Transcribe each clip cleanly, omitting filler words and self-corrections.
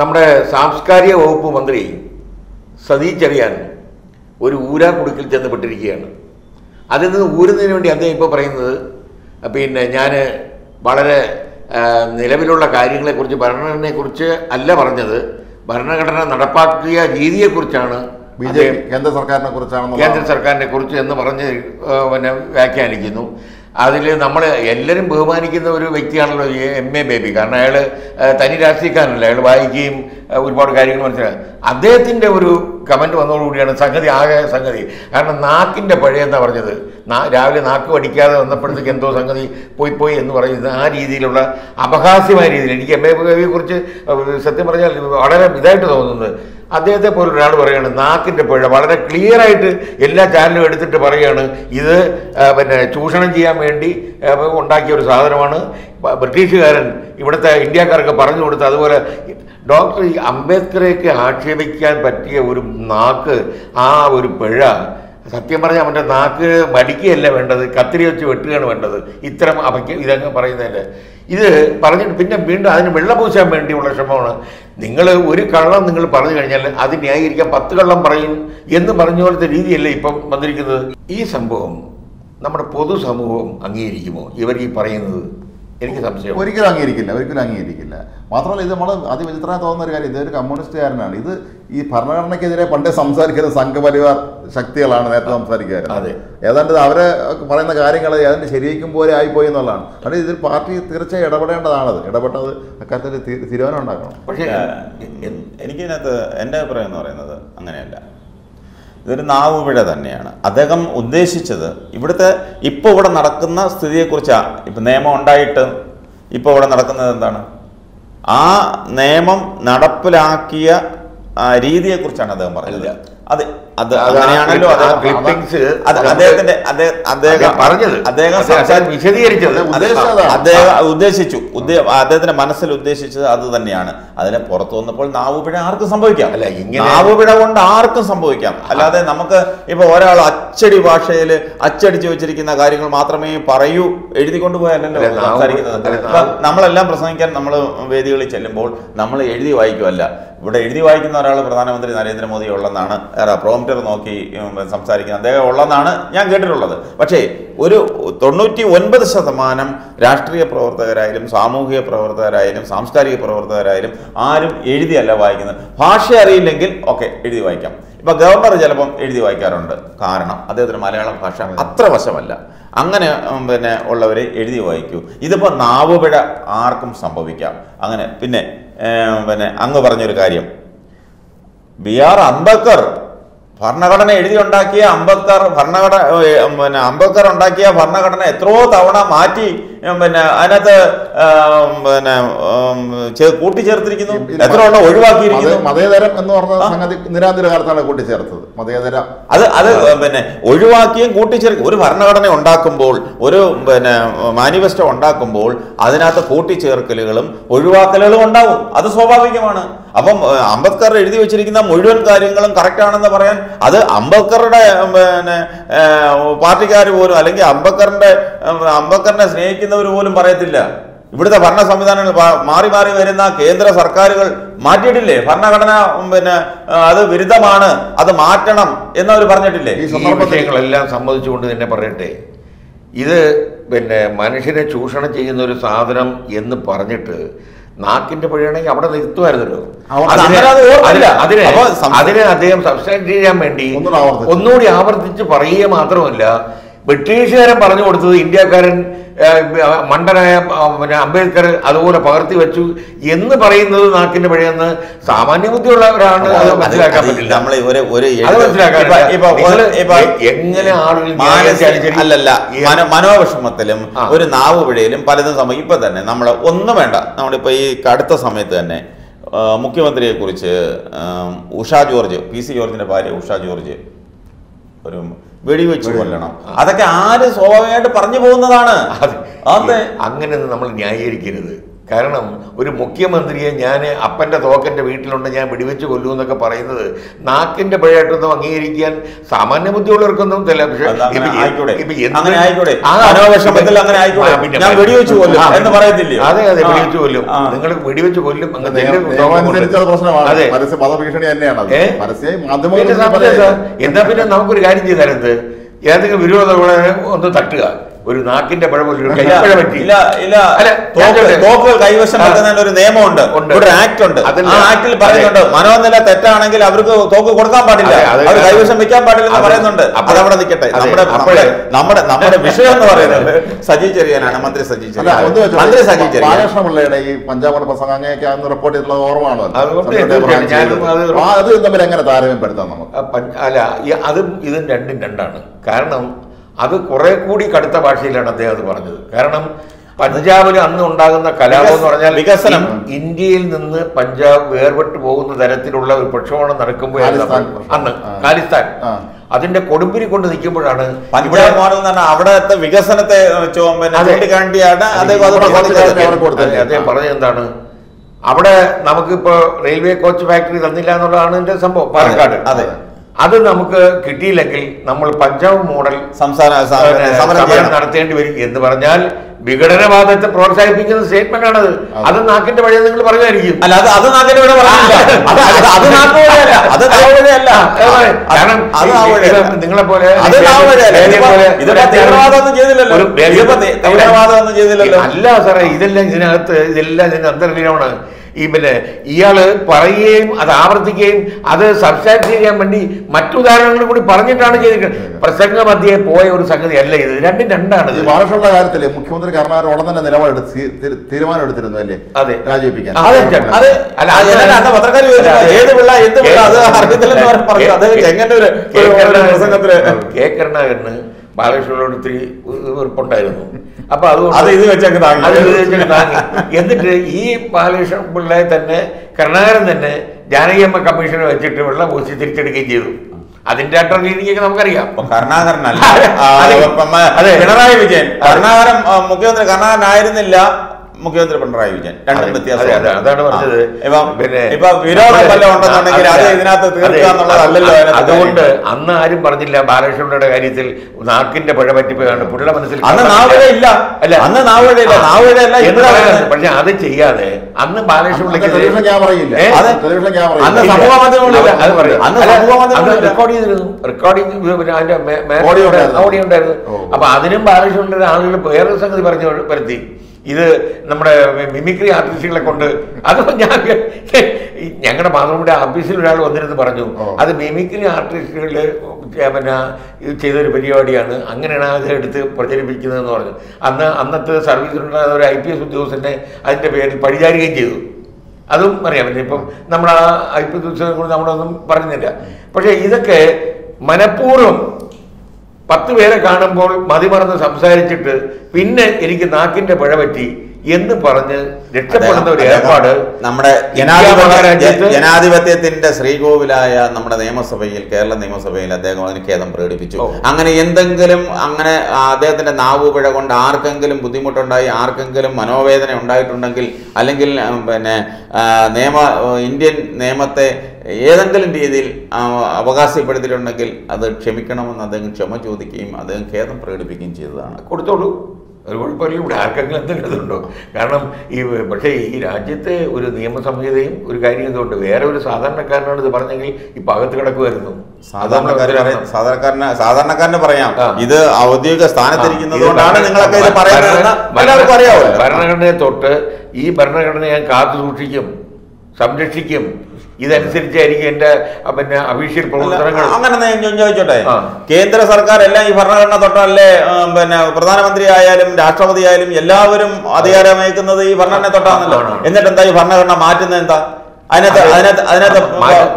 നമ്മുടെ സാംസ്കാരിക വകുപ്പ് മന്ത്രി സതീഷ് ചെറിയാൻ ഒരു ഊരാക്കുടുക്കിൽ ചെന്നപ്പെട്ടിരിക്കുകയാണ്. അതിൽ നിന്ന് ഊരുന്നതിന് വേണ്ടി അദ്ദേഹം ഇപ്പോൾ പറയുന്നത് ഞാൻ വളരെ നിലവിലുള്ള കാര്യങ്ങളെക്കുറിച്ച് ഭരണഘടനയെക്കുറിച്ച് അല്ല പറഞ്ഞത്, ഭരണഘടന നടപ്പാക്കിയ രീതിയെക്കുറിച്ചാണ്, കേന്ദ്ര സർക്കാരിനെ കുറിച്ച് എന്ന് പറഞ്ഞ് വ്യാഖ്യാനിക്കുന്നു. അതിൽ നമ്മൾ എല്ലാവരും ബഹുമാനിക്കുന്ന ഒരു വ്യക്തിയാണല്ലോ എം എ ബേബി. കാരണം അയാൾ തനി രാഷ്ട്രീയക്കാരനല്ല, അയാൾ വായിക്കുകയും ഒരുപാട് കാര്യങ്ങൾ മനസ്സിലാക്കുക. അദ്ദേഹത്തിൻ്റെ ഒരു കമൻറ്റ് വന്നതോടുകൂടിയാണ് ആകെ സംഗതി. കാരണം നാക്കിൻ്റെ പഴയെന്നാ പറഞ്ഞത്, രാവിലെ നാക്ക് പഠിക്കാതെ വന്നപ്പോഴത്തേക്ക് എന്തോ സംഗതി പോയി എന്ന് പറയുന്നത് ആ രീതിയിലുള്ള അപഹാസ്യമായ രീതിയിൽ എനിക്ക് എം എ ബേബിയെക്കുറിച്ച് സത്യം പറഞ്ഞാൽ വളരെ ഇതായിട്ട് തോന്നുന്നത്. അദ്ദേഹത്തെ പോലെ ഒരാൾ പറയുകയാണ് നാക്കിൻ്റെ പിഴ, വളരെ ക്ലിയറായിട്ട് എല്ലാ ചാനലും എടുത്തിട്ട് പറയുകയാണ് ഇത് ചൂഷണം ചെയ്യാൻ വേണ്ടി ഉണ്ടാക്കിയ ഒരു സാധനമാണ്, ബ്രിട്ടീഷുകാരൻ ഇവിടുത്തെ ഇന്ത്യക്കാർക്ക് പറഞ്ഞു കൊടുത്ത്. അതുപോലെ ഡോക്ടർ അംബേദ്കറേക്ക് ആക്ഷേപിക്കാൻ പറ്റിയ ഒരു നാക്ക്, ആ ഒരു പിഴ സത്യം പറഞ്ഞാൽ അവൻ്റെ നാക്ക് മടിക്കുകയല്ല വേണ്ടത്, കത്തിരി വെച്ച് വെട്ടുകയാണ് വേണ്ടത്. ഇത്തരം അവയ്ക്ക് ഇതങ്ങ് പറയുന്നതിൻ്റെ ഇത് പറഞ്ഞിട്ട് പിന്നെ വീണ്ടും അതിന് വെള്ളപൂശാൻ വേണ്ടിയുള്ള ശ്രമമാണ്. നിങ്ങൾ ഒരു കള്ളം നിങ്ങൾ പറഞ്ഞു കഴിഞ്ഞാൽ അത് ന്യായീകരിക്കാൻ 10 കള്ളം പറയും എന്ന് പറഞ്ഞ പോലത്തെ രീതിയല്ലേ ഇപ്പം വന്നിരിക്കുന്നത്. ഈ സംഭവം നമ്മുടെ പൊതുസമൂഹം അംഗീകരിക്കുമോ ഇവർ ഈ പറയുന്നത്? എനിക്ക് സംശയം. ഒരിക്കലും അംഗീകരിക്കില്ല. മാത്രമല്ല ഇത് നമ്മൾ അതിവിചിത്രമായി തോന്നുന്ന ഒരു കാര്യം, ഇതൊരു കമ്മ്യൂണിസ്റ്റുകാരനാണ്. ഇത് ഈ ഭരണഘടനയ്ക്കെതിരെ പണ്ടേ സംസാരിക്കുന്ന സംഘപരിവാർ ശക്തികളാണ് നേരത്തെ സംസാരിക്കാറ്. അതെ, ഏതാണ്ട് അവരെ പറയുന്ന കാര്യങ്ങൾ ഏതാണ്ട് ശരിയാക്കും പോലെ ആയിപ്പോയി എന്നുള്ളതാണ്. കാരണം ഇതിൽ പാർട്ടി തീർച്ചയായും ഇടപെടേണ്ടതാണത്, ഇടപെട്ടത് അക്കാര്യത്തിൽ തീരുമാനം ഉണ്ടാക്കണം. പക്ഷേ എനിക്കതിനകത്ത് എൻ്റെ അഭിപ്രായം എന്ന് പറയുന്നത് അങ്ങനെയല്ല, ഇതൊരു നാവുപിഴ തന്നെയാണ്. അദ്ദേഹം ഉദ്ദേശിച്ചത് ഇവിടുത്തെ ഇപ്പോൾ ഇവിടെ നടക്കുന്ന സ്ഥിതിയെക്കുറിച്ചാണ്. ഇപ്പം നിയമം ഉണ്ടായിട്ട് ഇപ്പോൾ ഇവിടെ നടക്കുന്നത് എന്താണ്, ആ നിയമം നടപ്പിലാക്കിയ രീതിയെക്കുറിച്ചാണ് അദ്ദേഹം പറഞ്ഞത്. അദ്ദേഹത്തിന്റെ മനസ്സിൽ ഉദ്ദേശിച്ചത് അത് തന്നെയാണ്. അതിനെ പുറത്തു വന്നപ്പോൾ നാവുപിഴ ആർക്കും സംഭവിക്കാം. നാവുപിഴ കൊണ്ട് ആർക്കും സംഭവിക്കാം. അല്ലാതെ നമുക്ക് ഇപ്പൊ ഒരാൾ അച്ചടി ഭാഷയിൽ അച്ചടിച്ചു വെച്ചിരിക്കുന്ന കാര്യങ്ങൾ മാത്രമേ പറയൂ, എഴുതിക്കൊണ്ട് പോയാലല്ലോ സംസാരിക്കുന്നത്. നമ്മളെല്ലാം പ്രസംഗിക്കാൻ നമ്മൾ വേദികളിൽ ചെല്ലുമ്പോൾ നമ്മൾ എഴുതി വായിക്കുമല്ല. ഇവിടെ എഴുതി വായിക്കുന്ന ഒരാൾ പ്രധാനമന്ത്രി നരേന്ദ്രമോദി ഉള്ളതാണ്, പ്രോംപ്റ്റർ നോക്കി സംസാരിക്കുന്നത് അദ്ദേഹം ഉള്ളതാണ് ഞാൻ കേട്ടിട്ടുള്ളത്. പക്ഷേ ഒരു 99% രാഷ്ട്രീയ പ്രവർത്തകരായാലും സാമൂഹിക പ്രവർത്തകരായാലും സാംസ്കാരിക പ്രവർത്തകരായാലും ആരും എഴുതിയല്ല വായിക്കുന്നത്. ഭാഷ അറിയില്ലെങ്കിൽ ഓക്കെ എഴുതി വായിക്കാം. ഇപ്പം ഗവർണർ ചിലപ്പം എഴുതി വായിക്കാറുണ്ട്, കാരണം അദ്ദേഹത്തിന് മലയാളം ഭാഷ അത്ര വശമല്ല. അങ്ങനെ ഉള്ളവരെ എഴുതി വായിക്കൂ. ഇതിപ്പോൾ നാവുപിഴ ആർക്കും സംഭവിക്കാം. അങ്ങനെ പിന്നെ അങ്ങ് പറഞ്ഞൊരു കാര്യം, അംബേദ്കർ ഭരണഘടന എഴുതിയുണ്ടാക്കിയ അംബേദ്കർ ഉണ്ടാക്കിയ ഭരണഘടന എത്രയോ തവണ മാറ്റി അതിനകത്ത് കൂട്ടിച്ചേർത്തിരിക്കുന്നു, എത്ര തവണ ഒഴിവാക്കിയിരിക്കുന്നു. മതേതരം എന്ന് പറഞ്ഞ സംഗതി നിരാന്തര കാലത്താണ് കൂട്ടിച്ചേർത്തത്. മതേതരം അത് ഒഴിവാക്കിയും കൂട്ടിച്ചേർക്കും. ഒരു ഭരണഘടന ഉണ്ടാക്കുമ്പോൾ, ഒരു മാനിഫെസ്റ്റോ ഉണ്ടാക്കുമ്പോൾ അതിനകത്ത് കൂട്ടിച്ചേർക്കലുകളും ഒഴിവാക്കലുകളും ഉണ്ടാവും, അത് സ്വാഭാവികമാണ്. അപ്പം അംബേദ്കർ എഴുതി വെച്ചിരിക്കുന്ന മുഴുവൻ കാര്യങ്ങളും കറക്റ്റാണെന്ന് പറയാൻ, അത് അംബേദ്കറുടെ പാർട്ടിക്കാർ പോലും അല്ലെങ്കിൽ അംബേദ്കറിനെ സ്നേഹിക്കുന്നവർ പോലും പറയത്തില്ല. ഇവിടുത്തെ ഭരണ സംവിധാനങ്ങൾ മാറി വരുന്ന കേന്ദ്ര സർക്കാരുകൾ മാറ്റിയിട്ടില്ലേ? ഭരണഘടന അത് വിരുദ്ധമാണ്, അത് മാറ്റണം എന്നവർ പറഞ്ഞിട്ടില്ലേ? ഈ സന്ദർഭങ്ങളെല്ലാം സമ്മതിച്ചുകൊണ്ട് തന്നെ പറയട്ടെ, ഇത് മനുഷ്യനെ ചൂഷണം ചെയ്യുന്ന ഒരു സാധനം എന്ന് പറഞ്ഞിട്ട് നാക്കിന്റെ പഴയാണെങ്കിൽ അവിടെ നിർത്തുമായിരുന്നല്ലോ. അതിനെ അദ്ദേഹം സബ്സ്റ്റാൻഡ് ചെയ്യാൻ വേണ്ടി ഒന്നുകൂടി ആവർത്തിച്ച് പറയുക മാത്രമല്ല, ബ്രിട്ടീഷുകാരൻ പറഞ്ഞു കൊടുത്തത് ഇന്ത്യക്കാരൻ മണ്ടനായ അംബേദ്കർ അതുപോലെ പകർത്തി വെച്ചു എന്ന് പറയുന്നത് നാക്കിന്റെ പഴയെന്ന് സാമാന്യ ബുദ്ധിയുള്ളവരാണ് അത് മനസ്സിലാക്കാൻ പറ്റില്ല. അത് മനസ്സിലാക്കാൻ മനോവിഷമത്തിലും ഒരു നാവ് പിഴയിലും പലതും സമയം ഇപ്പൊ തന്നെ നമ്മൾ ഒന്നും വേണ്ട. നമ്മളിപ്പോ ഈ അടുത്ത സമയത്ത് തന്നെ മുഖ്യമന്ത്രിയെ കുറിച്ച് ഉഷാ ജോർജ്, PC ജോർജിന്റെ ഭാര്യ ഉഷാ ജോർജ് ഒരു വെടിവെച്ച് കൊല്ലണം, അതൊക്കെ ആര് സ്വാഭാവികമായിട്ട് പറഞ്ഞു പോകുന്നതാണ്. അതെ, അങ്ങനെ നമ്മൾ ന്യായീകരിക്കരുത്. Karena, orang mukia menteri yang nyanyi, apa yang datang ke tempat itu, orang nyanyi berdiri di kolong mereka parah itu. Nah, kini berada itu orang ini rikian, samannya mesti orang kan tuh telah bisa. Ini ഒരു നാക്കിന്റെ പഴം ഒരു കൈപ്പഴം പറ്റി ഇല്ല ഇല്ല അല്ല തോക്കുകൾ കൈവശം വെക്കുന്നതിന് ഒരു നിയമമുണ്ട് ഒരു ആക്ട് ഉണ്ട് ആ ആക്ടിൽ പറയുന്നുണ്ട് മനോനില തെറ്റാണെങ്കിൽ അവർക്ക് തോക്ക് കൊടുക്കാൻ പാടില്ല അവർ കൈവശം വെക്കാൻ പാടില്ല എന്ന് പറയുന്നുണ്ട് അത് അവിടെ നിൽക്കട്ടെ നമ്മുടെ വിഷയം എന്ന് പറയുന്നത് സജി ചെറിയാനാണ് മന്ത്രി സജി ചെറിയാൻ പാലകൃഷ്ണപിള്ളയുടെ ഈ പഞ്ചാബിന്റെ പ്രസംഗങ്ങയൊക്കെ അന്ന് റിപ്പോർട്ട് ചെയ്തിട്ടുള്ള ഓർമ്മയാണോ അത് തമ്മിൽ എങ്ങനെ താരതമ്യപ്പെടുത്താം നമുക്ക് അല്ല അതും ഇതും രണ്ടും രണ്ടാണ് കാരണം അത് കുറെ കൂടി കടുത്ത ഭാഷയിലാണ് അദ്ദേഹം അത് പറഞ്ഞത് കാരണം പഞ്ചാബിൽ അന്ന് ഉണ്ടാകുന്ന കലാപം എന്ന് പറഞ്ഞാൽ വികസനം ഇന്ത്യയിൽ നിന്ന് പഞ്ചാബ് വേർപെട്ടു പോകുന്ന തരത്തിലുള്ള ഒരു പ്രക്ഷോഭം നടക്കുമ്പോൾ അന്ന് ഖാലിസ്ഥാൻ അതിന്റെ കൊടുമ്പിരി കൊണ്ട് നിൽക്കുമ്പോഴാണ് പഞ്ചാബ് മോഡൽ എന്ന് പറഞ്ഞാൽ അവിടത്തെ വികസനത്തെ ചൂണ്ടിക്കാണ്ടിയാണ് അദ്ദേഹം പറഞ്ഞത് എന്താണ് അവിടെ നമുക്കിപ്പോ റെയിൽവേ കോച്ച് ഫാക്ടറി തന്നില്ല എന്നുള്ളതാണ് എന്റെ സംഭവം പാലക്കാട് അതെ അത് നമുക്ക് കിട്ടിയില്ലെങ്കിൽ നമ്മൾ പഞ്ചാബ് മോഡൽ സമരം നടത്തേണ്ടി വരും എന്ന് പറഞ്ഞാൽ വിഘടനവാദത്തെ പ്രോത്സാഹിപ്പിക്കുന്ന സ്റ്റേറ്റ്മെന്റ് ആണത് അത് നാക്കിന്റെ വഴിയെ നിങ്ങൾ പറയുമായിരിക്കും നിങ്ങളെ പോലെ അല്ല സാറേ ഇതെല്ലാം ഇതിനകത്ത് ഇതെല്ലാം ഇതിന്റെ അന്തർലീനമാണ് ഈ പിന്നെ ഇയാള് പറയുകയും അത് ആവർത്തിക്കുകയും അത് സബ്സ്റ്റാൻസ് ചെയ്യാൻ വേണ്ടി മറ്റുദാഹരണങ്ങൾ കൂടി പറഞ്ഞിട്ടാണ് ചെയ്തിരിക്കുന്നത് പ്രസംഗ മധ്യേ പോയ ഒരു സംഗതി അല്ല ഇത് രണ്ടും രണ്ടാണ് ഇത് ഭാഷയുള്ള കാര്യത്തില് മുഖ്യമന്ത്രി കർണാടക ഉടൻ തന്നെ നിലപാടെടുത്ത് തീരുമാനമെടുത്തിരുന്നു അല്ലേ അതെ രാജിവെപ്പിക്കാൻ കെ കരുണാകരന് ബാലകൃഷ്ണനോട് ഇത്തിരി വെറുപ്പുണ്ടായിരുന്നു അപ്പൊ അത് ഇത് വെച്ചൊക്കെ താങ്ങി എന്നിട്ട് ഈ ബാലകൃഷ്ണ പിള്ളയെ തന്നെ കരുണാകരൻ തന്നെ ജാനകിയമ്മ കമ്മീഷനെ വെച്ചിട്ട് വെള്ളം പൂശി തിരിച്ചെടുക്കുകയും ചെയ്തു അതിന്റെ രീതിയൊക്കെ നമുക്കറിയാം കരുണാകരനല്ല പിണറായി വിജയൻ കരുണാകരൻ മുഖ്യമന്ത്രി കരുണാകരൻ ആയിരുന്നില്ല മുഖ്യമന്ത്രി പിണറായി വിജയൻ രണ്ടും വ്യത്യാസം അതാണ് പറഞ്ഞത് ഇപ്പൊ വിരോധം വല്ല ഉണ്ടെന്നുണ്ടെങ്കിൽ അത് ഇതിനകത്ത് തീർക്കാന്നുള്ളതല്ലോ അതുകൊണ്ട് അന്ന് ആരും പറഞ്ഞില്ല ബാലകൃഷ്ണയുടെ കാര്യത്തിൽ നാക്കിന്റെ പഴ പറ്റിപ്പോയാണ് പുള്ള മനസ്സിൽ പക്ഷെ അത് ചെയ്യാതെ അന്ന് ബാലകൃഷ്ണ അപ്പൊ അതിനും ബാലകൃഷ്ണയുടെ ആളുകൾ വേറൊരു സംഗതി പറഞ്ഞു വരുത്തി ഇത് നമ്മുടെ മിമിക്രി ആർട്ടിസ്റ്റുകളെ കൊണ്ട് അത് ഞങ്ങളുടെ മാതൃഭൂമിയുടെ ആഫീസിൽ ഒരാൾ വന്നിരുന്ന് പറഞ്ഞു അത് മിമിക്രി ആർട്ടിസ്റ്റുകളുടെ പിന്നെ ചെയ്തൊരു പരിപാടിയാണ് അങ്ങനെയാണ് അത് എടുത്ത് പ്രചരിപ്പിക്കുന്നതെന്ന് പറഞ്ഞു അന്നത്തെ സർവീസിലുണ്ടായിരുന്ന ഒരു IPS ഉദ്യോഗസ്ഥനെ അതിൻ്റെ പേരിൽ പഴിചാരുകയും ചെയ്തു അതും അറിയാൻ പറ്റില്ല ഇപ്പം നമ്മൾ ആ IPS ഉദ്യോഗസ്ഥനെ കൊണ്ട് നമ്മളൊന്നും പറഞ്ഞില്ല പക്ഷേ ഇതൊക്കെ മനഃപൂർവ്വം 10 പേരെ കാണുമ്പോൾ മതിമറന്ന് സംസാരിച്ചിട്ട് പിന്നെ എനിക്ക് നാക്കിന്റെ പിഴ പറ്റി എന്ന് പറഞ്ഞ് രക്ഷപ്പെടുന്ന ഒരു ഏർപ്പാട് നമ്മുടെ ജനാധിപത്യത്തിന്റെ ശ്രീകോവിലായ നമ്മുടെ നിയമസഭയിൽ കേരള നിയമസഭയിൽ അദ്ദേഹം അതിന് ഖേദം പ്രകടിപ്പിച്ചു അങ്ങനെ എന്തെങ്കിലും അങ്ങനെ അദ്ദേഹത്തിന്റെ നാവുപിഴ കൊണ്ട് ആർക്കെങ്കിലും ബുദ്ധിമുട്ടുണ്ടായി ആർക്കെങ്കിലും മനോവേദന ഉണ്ടായിട്ടുണ്ടെങ്കിൽ അല്ലെങ്കിൽ പിന്നെ ഇന്ത്യൻ നിയമത്തെ ഏതെങ്കിലും രീതിയിൽ അവകാശപ്പെടുത്തിയിട്ടുണ്ടെങ്കിൽ അത് ക്ഷമിക്കണമെന്ന് അദ്ദേഹം ക്ഷമ ചോദിക്കുകയും അദ്ദേഹം ഖേദം പ്രകടിപ്പിക്കുകയും ചെയ്തതാണ് കൊടുത്തോളൂ ഒരു കുഴപ്പമില്ല ഇവിടെ ആർക്കെങ്കിലും എന്തെങ്കിലുണ്ടോ കാരണം ഈ പക്ഷേ ഈ രാജ്യത്തെ ഒരു നിയമസംഹിതയും ഒരു കാര്യം എന്തുകൊണ്ട് വേറെ ഒരു സാധാരണക്കാരനോട് ഇത് പറഞ്ഞെങ്കിൽ ഇപ്പം അകത്ത് കിടക്കുമായിരുന്നു സാധാരണക്കാരനെ പറയാം ഇത് ഔദ്യോഗിക സ്ഥാനത്തിരിക്കുന്നത് കൊണ്ടാണ് നിങ്ങളൊക്കെ ഇത് പറയുന്നത് ഭരണഘടനയെ തൊട്ട് ഈ ഭരണഘടന ഞാൻ കാത്തു സൂക്ഷിക്കും സംരക്ഷിക്കും ഇതനുസരിച്ചായിരിക്കും എന്റെ പിന്നെ അഫീഷ്യൽ പ്രവർത്തനങ്ങൾ അങ്ങനെ ഞാൻ ചോദിച്ചോട്ടെ കേന്ദ്ര സർക്കാർ എല്ലാം ഈ ഭരണഘടന തൊട്ടല്ലേ പിന്നെ പ്രധാനമന്ത്രി ആയാലും രാഷ്ട്രപതി ആയാലും എല്ലാവരും അധികാരമേക്കുന്നത് ഈ ഭരണഘടന തൊട്ടാണല്ലോ എന്നിട്ട് എന്താ ഈ ഭരണഘടന മാറ്റുന്നത് എന്താ അതിനകത്ത്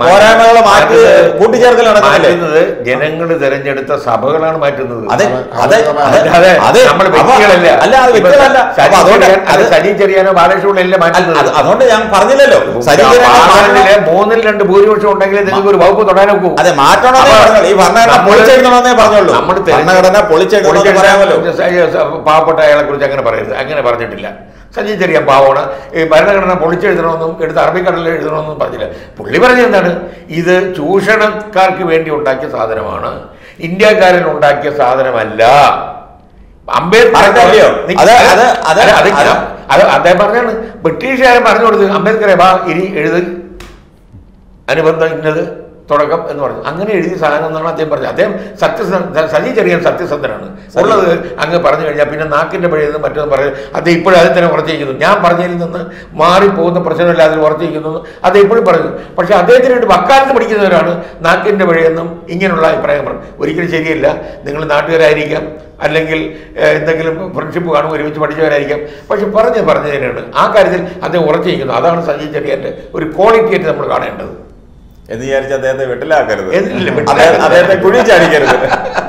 പോരായ്മകൾ മാറ്റി കൂട്ടിച്ചേർക്കൽ നടക്കുന്നത് ജനങ്ങൾ തെരഞ്ഞെടുത്ത സഭകളാണ് മാറ്റുന്നത് സജി ചെറിയാനോ ബാലകൃഷ്ണപിള്ളയെ മാറ്റുന്നത് അതുകൊണ്ട് ഞാൻ പറഞ്ഞില്ലല്ലോ സജി ചെറിയാനിലെ 3-2 ഭൂരിപക്ഷം ഉണ്ടെങ്കിൽ നിങ്ങൾക്ക് ഒരു വകുപ്പ് തൊടാൻ നോക്കൂ അതെ മാറ്റണോ ഈ ഭരണഘടന പൊളിച്ചെടുക്കണമെന്നേ പറഞ്ഞുള്ളൂ നമ്മൾ ഭരണഘടന പൊളിച്ചെടുക്കണമെന്ന് പറയാമല്ലോ പാവപ്പെട്ട അയാളെ കുറിച്ച് അങ്ങനെ പറയരുത് അങ്ങനെ പറഞ്ഞിട്ടില്ല Sanjay jadi apa orang? Karena polisi itu orang itu army karena itu orang India Todakap itu orang, anggennya ini salah nggak ada berarti, ada sakti saji cerian sakti sederhana. Orang anggen parahnya kerja pindah naiknya berarti, macam berarti, ada ini perlu ada tena berarti gitu. Yang parahnya ini tuh, mari pohon persen ada berarti gitu. Ada ini perlu berarti, persi ada itu itu bakal itu berarti gitu orang, naiknya berarti, ingin orang perayaan berarti. Orang ini cerian lah, dengan naiknya ada ini kan, ada yang friendship bukan orang itu berarti ada ini kan, persi parahnya ini orang, angka itu ada quality. Ini yang jadi itu betul lah kerja. Ada kulit cari kerja.